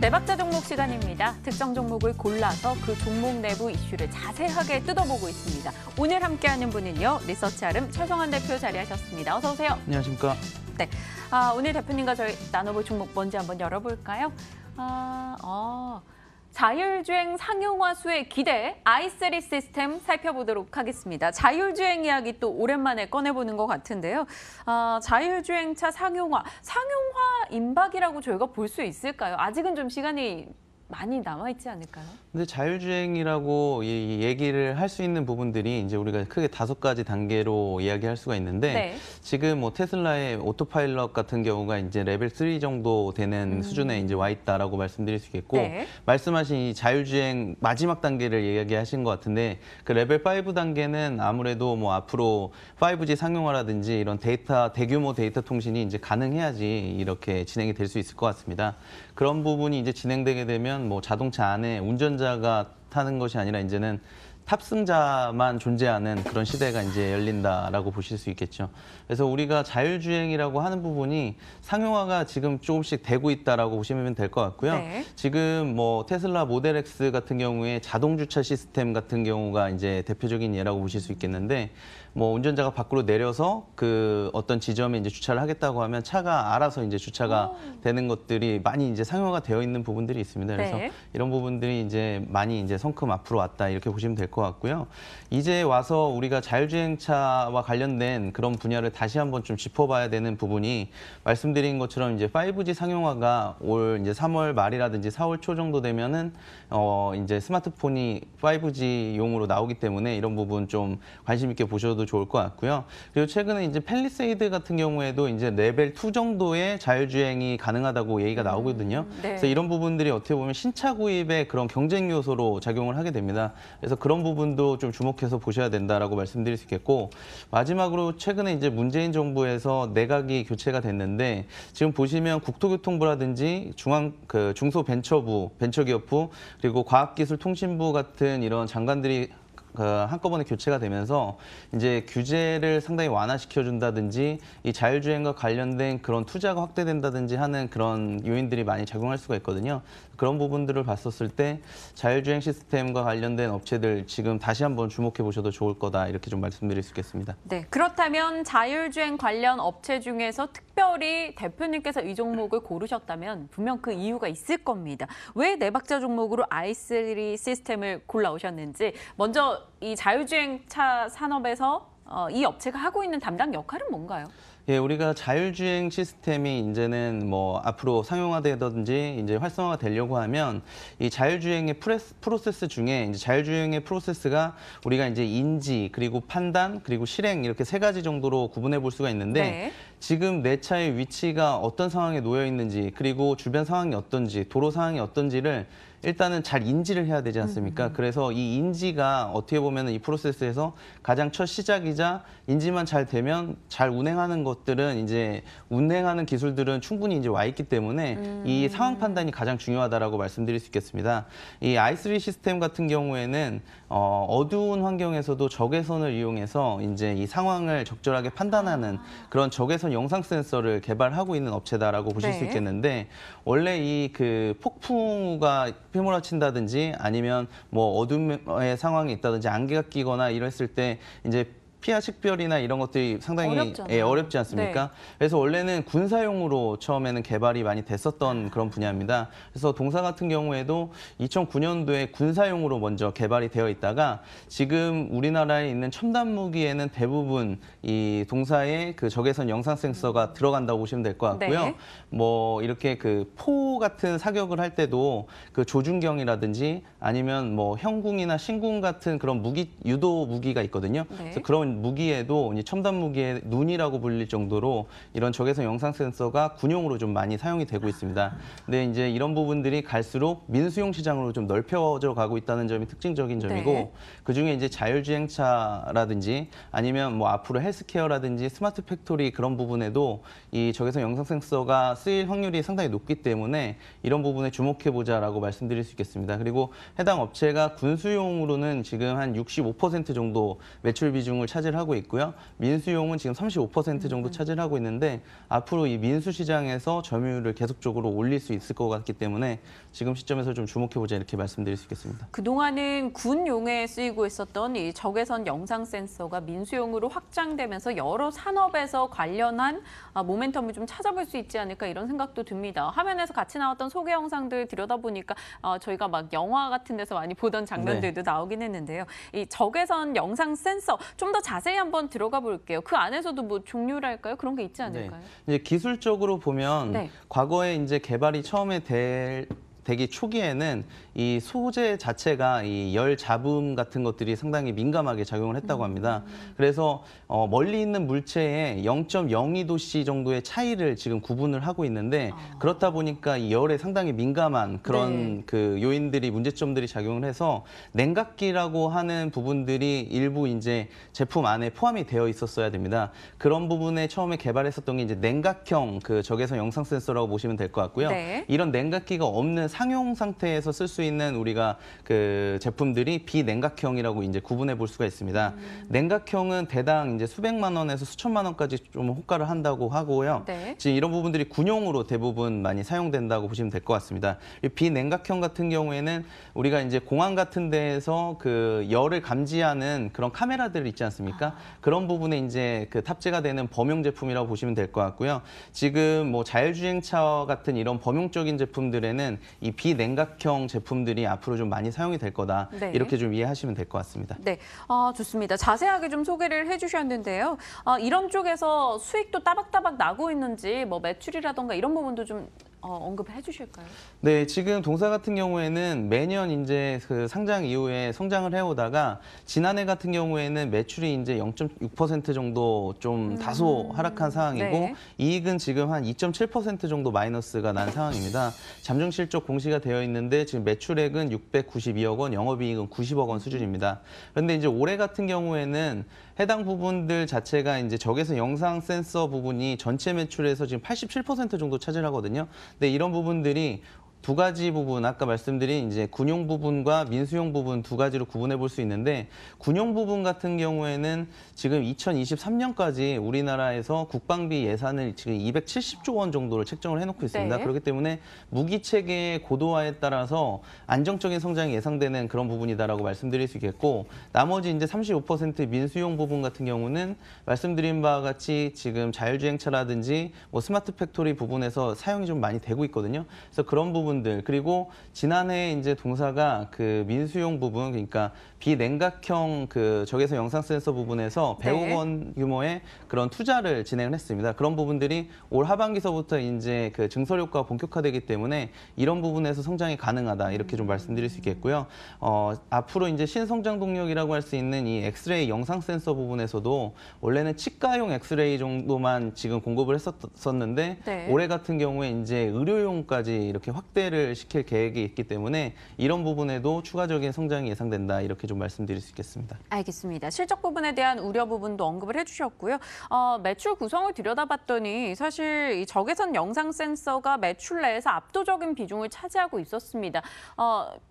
네 박자 종목 시간입니다. 특정 종목을 골라서 그 종목 내부 이슈를 자세하게 뜯어보고 있습니다. 오늘 함께하는 분은요, 리서치아름 최성환 대표 자리하셨습니다. 어서 오세요. 안녕하십니까. 네, 오늘 대표님과 저희 나눠볼 종목 뭔지 한번 열어볼까요? 자율주행 상용화 수의 기대, 아이쓰리시스템 살펴보도록 하겠습니다. 자율주행 이야기 또 오랜만에 꺼내보는 것 같은데요. 자율주행차 상용화 임박이라고 저희가 볼 수 있을까요? 아직은 좀 시간이 많이 남아있지 않을까요? 근데 자율주행이라고 이 얘기를 할 수 있는 부분들이 이제 우리가 크게 5가지 단계로 이야기할 수가 있는데 네. 지금 뭐 테슬라의 오토파일럿 같은 경우가 이제 레벨 3 정도 되는 수준에 이제 와 있다라고 말씀드릴 수 있겠고 네. 말씀하신 이 자율주행 마지막 단계를 이야기하신 것 같은데 그 레벨 5 단계는 아무래도 뭐 앞으로 5G 상용화라든지 이런 대규모 데이터 통신이 이제 가능해야지 이렇게 진행이 될 수 있을 것 같습니다. 그런 부분이 이제 진행되게 되면 뭐 자동차 안에 운전자가 타는 것이 아니라 이제는 탑승자만 존재하는 그런 시대가 이제 열린다라고 보실 수 있겠죠. 그래서 우리가 자율주행이라고 하는 부분이 상용화가 지금 조금씩 되고 있다라고 보시면 될 것 같고요. 네. 지금 뭐 테슬라 모델 X 같은 경우에 자동 주차 시스템 같은 경우가 이제 대표적인 예라고 보실 수 있겠는데 뭐 운전자가 밖으로 내려서 그 어떤 지점에 이제 주차를 하겠다고 하면 차가 알아서 이제 주차가 되는 것들이 많이 이제 상용화가 되어 있는 부분들이 있습니다. 그래서 네. 이런 부분들이 이제 많이 이제 성큼 앞으로 왔다 이렇게 보시면 될 것 같고요. 이제 와서 우리가 자율주행차와 관련된 그런 분야를 다시 한번 좀 짚어봐야 되는 부분이 말씀드린 것처럼 이제 5G 상용화가 올 이제 3월 말이라든지 4월 초 정도 되면은 이제 스마트폰이 5G용으로 나오기 때문에 이런 부분 좀 관심 있게 보셔도 좋을 것 같고요. 그리고 최근에 이제 팰리세이드 같은 경우에도 이제 레벨 2 정도의 자율주행이 가능하다고 얘기가 나오거든요. 네. 그래서 이런 부분들이 어떻게 보면 신차 구입의 그런 경쟁 요소로 작용을 하게 됩니다. 그래서 그런 부분도 좀 주목해서 보셔야 된다라고 말씀드릴 수 있겠고 마지막으로 최근에 이제 문재인 정부에서 내각이 교체가 됐는데 지금 보시면 국토교통부라든지 중소벤처부, 벤처기업부 그리고 과학기술통신부 같은 이런 장관들이 한꺼번에 교체가 되면서 이제 규제를 상당히 완화시켜준다든지 이 자율주행과 관련된 그런 투자가 확대된다든지 하는 그런 요인들이 많이 작용할 수가 있거든요. 그런 부분들을 봤었을 때 자율주행 시스템과 관련된 업체들 지금 다시 한번 주목해 보셔도 좋을 거다 이렇게 좀 말씀드릴 수 있겠습니다. 네, 그렇다면 자율주행 관련 업체 중에서 특별히 대표님께서 이 종목을 고르셨다면 분명 그 이유가 있을 겁니다. 왜 네 박자 종목으로 아이쓰리 시스템을 골라오셨는지 먼저 이 자율주행차 산업에서 이 업체가 하고 있는 담당 역할은 뭔가요? 예, 우리가 자율주행 시스템이 이제는 뭐 앞으로 상용화되든지 이제 활성화가 되려고 하면 이 자율주행의 프로세스 중에 이제 자율주행의 프로세스가 우리가 이제 인지 그리고 판단 그리고 실행 이렇게 3가지 정도로 구분해 볼 수가 있는데 네. 지금 내 차의 위치가 어떤 상황에 놓여 있는지 그리고 주변 상황이 어떤지 도로 상황이 어떤지를 일단은 잘 인지를 해야 되지 않습니까? 그래서 이 인지가 어떻게 보면 이 프로세스에서 가장 첫 시작이자 인지만 잘 되면 잘 운행하는 것들은 이제 운행하는 기술들은 충분히 이제 와 있기 때문에 이 상황 판단이 가장 중요하다라고 말씀드릴 수 있겠습니다. 이 아이쓰리 시스템 같은 경우에는 어두운 환경에서도 적외선을 이용해서 이제 이 상황을 적절하게 판단하는 그런 적외선 영상 센서를 개발하고 있는 업체다라고 보실 네. 수 있겠는데 원래 이 그 폭풍우가 휘몰아친다든지 아니면 뭐 어둠의 상황이 있다든지 안개가 끼거나 이랬을 때 이제 피하 식별이나 이런 것들이 상당히 어렵지 않습니까? 네. 그래서 원래는 군사용으로 처음에는 개발이 많이 됐었던 그런 분야입니다. 그래서 동사 같은 경우에도 2009년도에 군사용으로 먼저 개발이 되어 있다가 지금 우리나라에 있는 첨단 무기에는 대부분 이 동사의 그 적외선 영상 센서가 들어간다고 보시면 될 것 같고요. 네. 뭐 이렇게 그 포 같은 사격을 할 때도 그 조준경이라든지 아니면 뭐 형궁이나 신궁 같은 그런 무기 유도 무기가 있거든요. 네. 그래서 그런 이런 무기에도 이제 첨단 무기의 눈이라고 불릴 정도로 이런 적외선 영상 센서가 군용으로 좀 많이 사용이 되고 있습니다. 근데 이제 이런 부분들이 갈수록 민수용 시장으로 좀 넓혀져 가고 있다는 점이 특징적인 점이고 네. 그중에 이제 자율주행차라든지 아니면 뭐 앞으로 헬스케어라든지 스마트 팩토리 그런 부분에도 이 적외선 영상 센서가 쓰일 확률이 상당히 높기 때문에 이런 부분에 주목해보자라고 말씀드릴 수 있겠습니다. 그리고 해당 업체가 군수용으로는 지금 한 65% 정도 매출 비중을 차지하고 있고요. 민수용은 지금 35% 정도 차지하고 있는데 앞으로 이 민수 시장에서 점유율을 계속적으로 올릴 수 있을 것 같기 때문에 지금 시점에서 좀 주목해보자 이렇게 말씀드릴 수 있겠습니다. 그동안은 군용에 쓰이고 있었던 이 적외선 영상 센서가 민수용으로 확장되면서 여러 산업에서 관련한 모멘텀을 좀 찾아볼 수 있지 않을까 이런 생각도 듭니다. 화면에서 같이 나왔던 소개 영상들 들여다보니까 저희가 막 영화 같은 데서 많이 보던 장면들도 네. 나오긴 했는데요. 이 적외선 영상 센서 좀 더 자세히 한번 들어가 볼게요. 그 안에서도 뭐 종류랄까요? 그런 게 있지 않을까요? 네. 이제 기술적으로 보면 네. 과거에 이제 개발이 처음에 되기 초기에는 이 소재 자체가 이 열 잡음 같은 것들이 상당히 민감하게 작용을 했다고 합니다. 그래서 멀리 있는 물체의 0.02도씨 정도의 차이를 지금 구분을 하고 있는데 그렇다 보니까 이 열에 상당히 민감한 그런 네. 그 요인들이 문제점들이 작용을 해서 냉각기라고 하는 부분들이 일부 이제 제품 안에 포함이 되어 있었어야 됩니다. 그런 부분에 처음에 개발했었던 게 이제 냉각형 그 적외선 영상 센서라고 보시면 될 것 같고요. 네. 이런 냉각기가 없는 상용 상태에서 쓸 수 있는 우리가 그 제품들이 비냉각형이라고 이제 구분해 볼 수가 있습니다. 냉각형은 대당 이제 수백만 원에서 수천만 원까지 좀 호가를 한다고 하고요. 네. 지금 이런 부분들이 군용으로 대부분 많이 사용된다고 보시면 될 것 같습니다. 이 비냉각형 같은 경우에는 우리가 이제 공항 같은 데에서 그 열을 감지하는 그런 카메라들 있지 않습니까? 그런 부분에 이제 그 탑재가 되는 범용 제품이라고 보시면 될 것 같고요. 지금 뭐 자율주행차 같은 이런 범용적인 제품들에는 이 비냉각형 제품들이 앞으로 좀 많이 사용이 될 거다. 네. 이렇게 좀 이해하시면 될 것 같습니다. 네, 좋습니다. 자세하게 좀 소개를 해주셨는데요. 이런 쪽에서 수익도 따박따박 나고 있는지 뭐 매출이라던가 이런 부분도 좀 언급해 주실까요? 네, 지금 동사 같은 경우에는 매년 이제 그 상장 이후에 성장을 해오다가 지난해 같은 경우에는 매출이 이제 0.6% 정도 좀 다소 하락한 상황이고 네. 이익은 지금 한 2.7% 정도 마이너스가 난 상황입니다. 잠정 실적 공시가 되어 있는데 지금 매출액은 692억 원, 영업이익은 90억 원 수준입니다. 그런데 이제 올해 같은 경우에는 해당 부분들 자체가 이제 적외선 영상 센서 부분이 전체 매출에서 지금 87% 정도 차지하거든요. 근데 이런 부분들이 두 가지 부분, 아까 말씀드린 이제 군용 부분과 민수용 부분 두 가지로 구분해 볼 수 있는데 군용 부분 같은 경우에는 지금 2023년까지 우리나라에서 국방비 예산을 지금 270조 원 정도를 책정을 해놓고 있습니다. 네. 그렇기 때문에 무기체계의 고도화에 따라서 안정적인 성장이 예상되는 그런 부분이다라고 말씀드릴 수 있겠고 나머지 이제 35% 민수용 부분 같은 경우는 말씀드린 바와 같이 지금 자율주행차라든지 뭐 스마트 팩토리 부분에서 사용이 좀 많이 되고 있거든요. 그래서 그런 부분 그리고 지난해 이제 동사가 그 민수용 부분 그러니까 비냉각형 그 적외선 영상 센서 부분에서 100억 원 규모의 그런 투자를 진행을 했습니다. 그런 부분들이 올 하반기서부터 이제 그 증설 효과가 본격화되기 때문에 이런 부분에서 성장이 가능하다 이렇게 좀 말씀드릴 수 있겠고요. 앞으로 이제 신성장 동력이라고 할 수 있는 이 엑스레이 영상 센서 부분에서도 원래는 치과용 엑스레이 정도만 지금 공급을 했었는데 네. 올해 같은 경우에 이제 의료용까지 이렇게 확대 를 시킬 계획이 있기 때문에 이런 부분에도 추가적인 성장이 예상된다 이렇게 좀 말씀드릴 수 있겠습니다. 알겠습니다. 실적 부분에 대한 우려 부분도 언급을 해주셨고요. 매출 구성을 들여다봤더니 사실 이 적외선 영상 센서가 매출 내에서 압도적인 비중을 차지하고 있었습니다.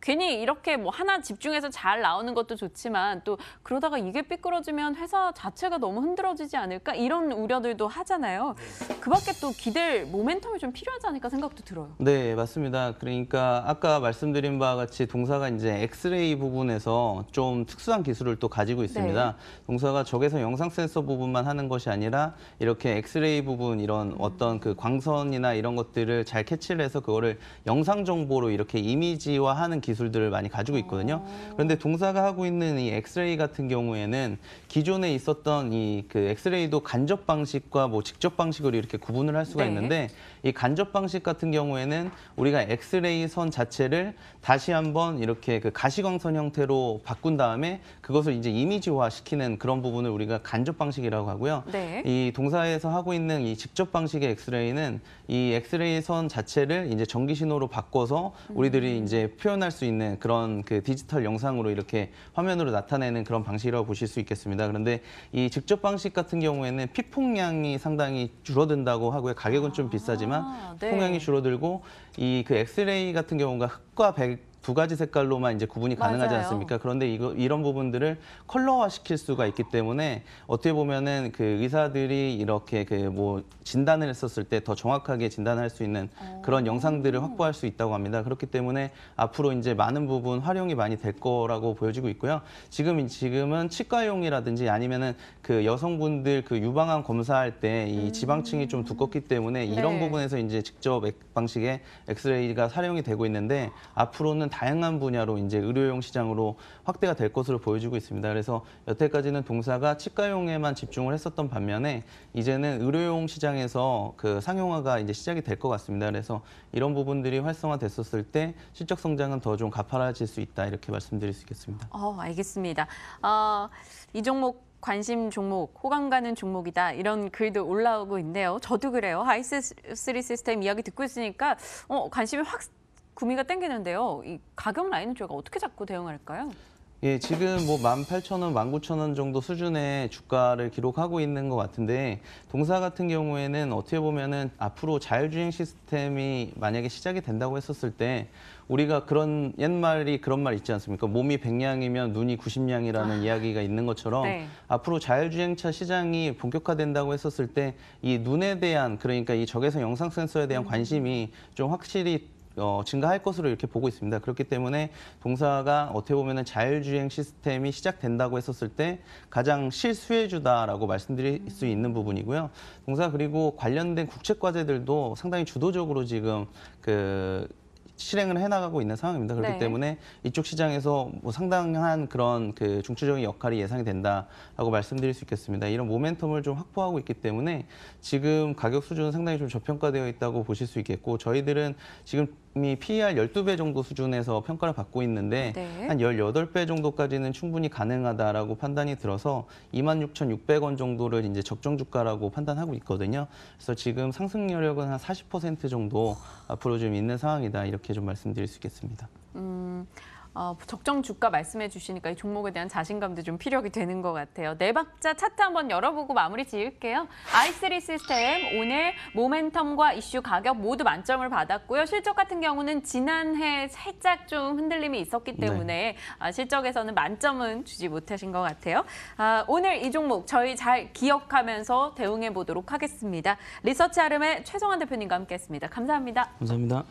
괜히 이렇게 뭐 하나 집중해서 잘 나오는 것도 좋지만 또 그러다가 이게 삐뚤어지면 회사 자체가 너무 흔들어지지 않을까 이런 우려들도 하잖아요. 그 밖에 또 기댈 모멘텀이 좀 필요하지 않을까 생각도 들어요. 네, 맞습니다. 그러니까 아까 말씀드린 바와 같이 동사가 이제 엑스레이 부분에서 좀 특수한 기술을 또 가지고 있습니다. 네. 동사가 적외선 영상 센서 부분만 하는 것이 아니라 이렇게 엑스레이 부분 이런 어떤 그 광선이나 이런 것들을 잘 캐치를 해서 그거를 영상 정보로 이렇게 이미지화하는 기술들을 많이 가지고 있거든요. 그런데 동사가 하고 있는 이 엑스레이 같은 경우에는 기존에 있었던 이 그 엑스레이도 간접 방식과 뭐 직접 방식으로 이렇게 구분을 할 수가 네. 있는데 이 간접 방식 같은 경우에는 우리가 엑스레이 선 자체를 다시 한번 이렇게 그 가시광선 형태로 바꾼 다음에 그것을 이제 이미지화 시키는 그런 부분을 우리가 간접 방식이라고 하고요. 네. 이 동사에서 하고 있는 이 직접 방식의 엑스레이는 이 엑스레이 선 자체를 이제 전기 신호로 바꿔서 우리들이 이제 표현할 수 있는 그런 그 디지털 영상으로 이렇게 화면으로 나타내는 그런 방식이라고 보실 수 있겠습니다. 그런데 이 직접 방식 같은 경우에는 피폭량이 상당히 줄어든다고 하고요. 가격은 좀 비싸지만 네. 폭량이 줄어들고 이 그 엑스레이 같은 경우가 흑과 백 두 가지 색깔로만 이제 구분이 가능하지 맞아요. 않습니까? 그런데 이런 부분들을 컬러화 시킬 수가 있기 때문에 어떻게 보면은 그 의사들이 이렇게 그 뭐 진단을 했었을 때 더 정확하게 진단할 수 있는 그런 영상들을 확보할 수 있다고 합니다. 그렇기 때문에 앞으로 이제 많은 부분 활용이 많이 될 거라고 보여지고 있고요. 지금은 치과용이라든지 아니면은 그 여성분들 그 유방암 검사할 때 이 지방층이 좀 두껍기 때문에 이런 네. 부분에서 이제 직접 방식의 엑스레이가 사용이 되고 있는데 앞으로는 다양한 분야로 이제 의료용 시장으로 확대가 될 것으로 보여지고 있습니다. 그래서 여태까지는 동사가 치과용에만 집중을 했었던 반면에 이제는 의료용 시장에서 그 상용화가 이제 시작이 될 것 같습니다. 그래서 이런 부분들이 활성화됐었을 때 실적 성장은 더 좀 가파라질 수 있다 이렇게 말씀드릴 수 있겠습니다. 알겠습니다. 이 종목 관심 종목, 호감 가는 종목이다 이런 글도 올라오고 있네요. 저도 그래요. 아이쓰리시스템 이야기 듣고 있으니까 관심이 확 구미가 땡기는데요. 이 가격 라인은 저희가 어떻게 잡고 대응할까요? 예, 지금 뭐 18,000원, 19,000원 정도 수준의 주가를 기록하고 있는 것 같은데 동사 같은 경우에는 어떻게 보면은 앞으로 자율주행 시스템이 만약에 시작이 된다고 했었을 때 우리가 그런 옛말이 그런 말 있지 않습니까? 몸이 100냥이면 눈이 90냥이라는 이야기가 있는 것처럼 네. 앞으로 자율주행차 시장이 본격화된다고 했었을 때 이 눈에 대한 그러니까 이 적외선 영상 센서에 대한 관심이 좀 확실히 증가할 것으로 이렇게 보고 있습니다. 그렇기 때문에 동사가 어떻게 보면은 자율주행 시스템이 시작된다고 했었을 때 가장 실수혜주다라고 말씀드릴 수 있는 부분이고요. 동사 그리고 관련된 국책과제들도 상당히 주도적으로 지금 그 실행을 해나가고 있는 상황입니다. 그렇기 네. 때문에 이쪽 시장에서 뭐 상당한 그런 그 중추적인 역할이 예상이 된다라고 말씀드릴 수 있겠습니다. 이런 모멘텀을 좀 확보하고 있기 때문에 지금 가격 수준은 상당히 좀 저평가되어 있다고 보실 수 있겠고 저희들은 지금 이미 PER 12배 정도 수준에서 평가를 받고 있는데 네. 한 18배 정도까지는 충분히 가능하다라고 판단이 들어서 26,600원 정도를 이제 적정 주가라고 판단하고 있거든요. 그래서 지금 상승 여력은 한 40% 정도 앞으로 좀 있는 상황이다 이렇게 좀 말씀드릴 수 있겠습니다. 적정 주가 말씀해 주시니까 이 종목에 대한 자신감도 좀 필요하게 되는 것 같아요. 네 박자 차트 한번 열어보고 마무리 지을게요. 아이쓰리시스템 오늘 모멘텀과 이슈 가격 모두 만점을 받았고요. 실적 같은 경우는 지난해 살짝 좀 흔들림이 있었기 때문에 네. 실적에서는 만점은 주지 못하신 것 같아요. 오늘 이 종목 저희 잘 기억하면서 대응해 보도록 하겠습니다. 리서치아름의 최성환 대표님과 함께했습니다. 감사합니다. 감사합니다.